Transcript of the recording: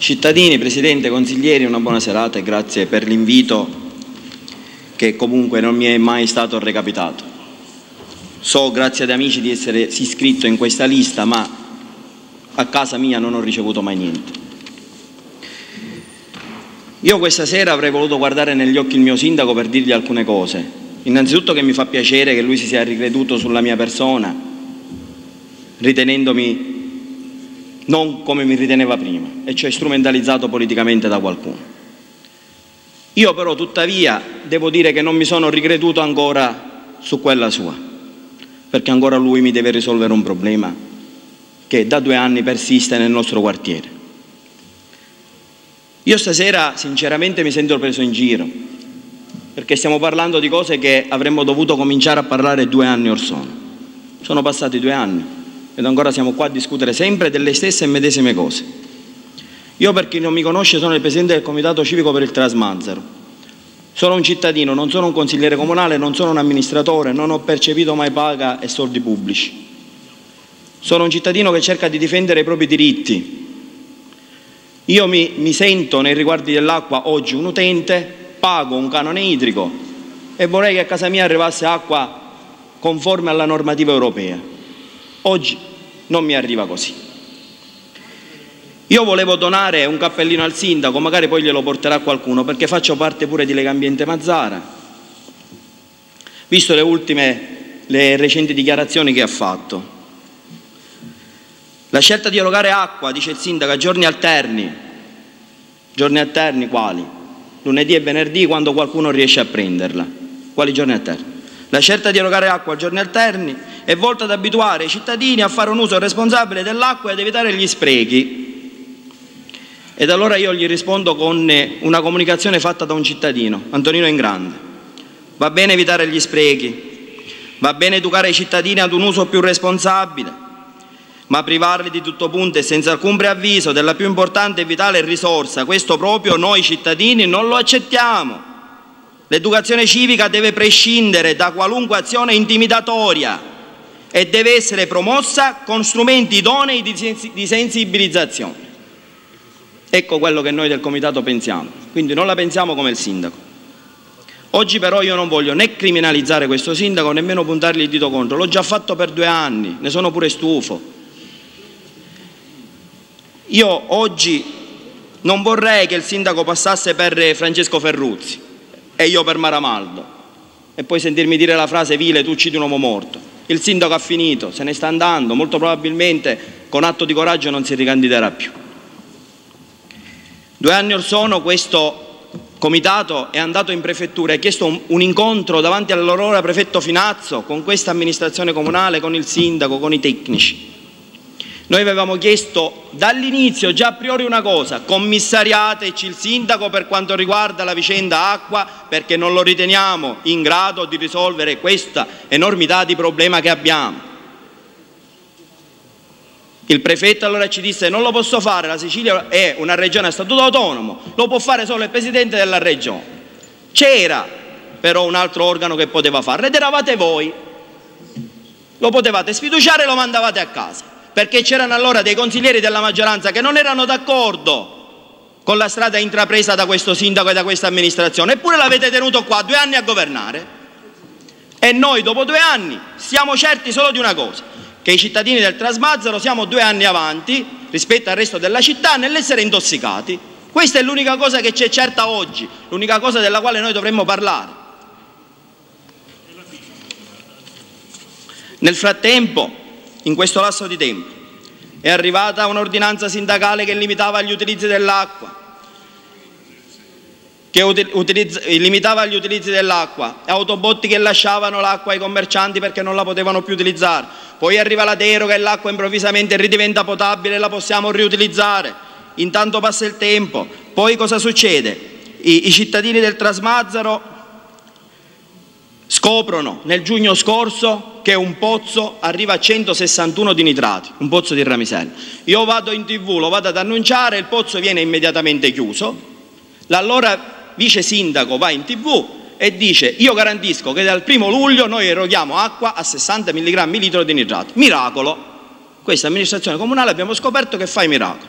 Cittadini, Presidente, consiglieri, una buona serata e grazie per l'invito che comunque non mi è mai stato recapitato. So, grazie ad amici, di essere iscritto in questa lista, ma a casa mia non ho ricevuto mai niente. Io questa sera avrei voluto guardare negli occhi il mio sindaco per dirgli alcune cose. Innanzitutto che mi fa piacere che lui si sia ricreduto sulla mia persona, ritenendomi non come mi riteneva prima, e cioè strumentalizzato politicamente da qualcuno. Io però tuttavia devo dire che non mi sono ricreduto ancora su quella sua, perché ancora lui mi deve risolvere un problema che da 2 anni persiste nel nostro quartiere. Io stasera sinceramente mi sento preso in giro, perché stiamo parlando di cose che avremmo dovuto cominciare a parlare 2 anni or sono. Sono passati 2 anni. Ed ancora siamo qua a discutere sempre delle stesse e medesime cose. Io, per chi non mi conosce, sono il Presidente del Comitato Civico per il Trans-Manzaro. Sono un cittadino, non sono un consigliere comunale, non sono un amministratore, non ho percepito mai paga e soldi pubblici. Sono un cittadino che cerca di difendere i propri diritti. Io mi sento, nei riguardi dell'acqua, oggi un utente, pago un canone idrico e vorrei che a casa mia arrivasse acqua conforme alla normativa europea. Oggi non mi arriva così. Io volevo donare un cappellino al sindaco, magari poi glielo porterà qualcuno, perché faccio parte pure di Lega Ambiente Mazzara, visto le recenti dichiarazioni che ha fatto. La scelta di erogare acqua, dice il sindaco, a giorni alterni quali? Lunedì e venerdì, quando qualcuno riesce a prenderla. Quali giorni alterni? La scelta di erogare acqua a giorni alterni è volta ad abituare i cittadini a fare un uso responsabile dell'acqua e ad evitare gli sprechi. Ed allora io gli rispondo con una comunicazione fatta da un cittadino, Antonino Ingrande. Va bene evitare gli sprechi, va bene educare i cittadini ad un uso più responsabile, ma privarli di tutto punto e senza alcun preavviso della più importante e vitale risorsa, questo proprio noi cittadini non lo accettiamo. L'educazione civica deve prescindere da qualunque azione intimidatoria e deve essere promossa con strumenti idonei di sensibilizzazione. Ecco quello che noi del Comitato pensiamo, quindi non la pensiamo come il sindaco. Oggi però io non voglio né criminalizzare questo sindaco, nemmeno puntargli il dito contro, l'ho già fatto per 2 anni, ne sono pure stufo. Io oggi non vorrei che il sindaco passasse per Francesco Ferruzzi e io per Maramaldo, e poi sentirmi dire la frase vile: tu uccidi un uomo morto. Il sindaco ha finito, se ne sta andando, molto probabilmente con atto di coraggio non si ricandiderà più. 2 anni or sono questo comitato è andato in prefettura e ha chiesto un incontro davanti all'allora prefetto Finazzo con questa amministrazione comunale, con il sindaco, con i tecnici. Noi avevamo chiesto dall'inizio, già a priori, una cosa: commissariateci il sindaco per quanto riguarda la vicenda acqua, perché non lo riteniamo in grado di risolvere questa enormità di problema che abbiamo. Il prefetto allora ci disse: non lo posso fare, la Sicilia è una regione a statuto autonomo, lo può fare solo il Presidente della Regione. C'era però un altro organo che poteva farlo ed eravate voi. Lo potevate sfiduciare e lo mandavate a casa, perché c'erano allora dei consiglieri della maggioranza che non erano d'accordo con la strada intrapresa da questo sindaco e da questa amministrazione, eppure l'avete tenuto qua 2 anni a governare. E noi dopo 2 anni siamo certi solo di una cosa: che i cittadini del Trans-Manzaro siamo 2 anni avanti rispetto al resto della città nell'essere intossicati. Questa è l'unica cosa che c'è certa oggi, l'unica cosa della quale noi dovremmo parlare. Nel frattempo, in questo lasso di tempo, è arrivata un'ordinanza sindacale che limitava gli utilizzi dell'acqua, autobotti che lasciavano l'acqua ai commercianti perché non la potevano più utilizzare. Poi arriva la deroga e l'acqua improvvisamente ridiventa potabile e la possiamo riutilizzare. Intanto passa il tempo. Poi cosa succede? I cittadini del Trans-Manzaro scoprono nel giugno scorso che un pozzo arriva a 161 di nitrati, un pozzo di Ramisella. Io vado in TV, lo vado ad annunciare, il pozzo viene immediatamente chiuso. L'allora vice sindaco va in TV e dice: io garantisco che dal 1° luglio noi eroghiamo acqua a 60 mg/l di nitrati. Miracolo! Questa amministrazione comunale abbiamo scoperto che fa i miracoli.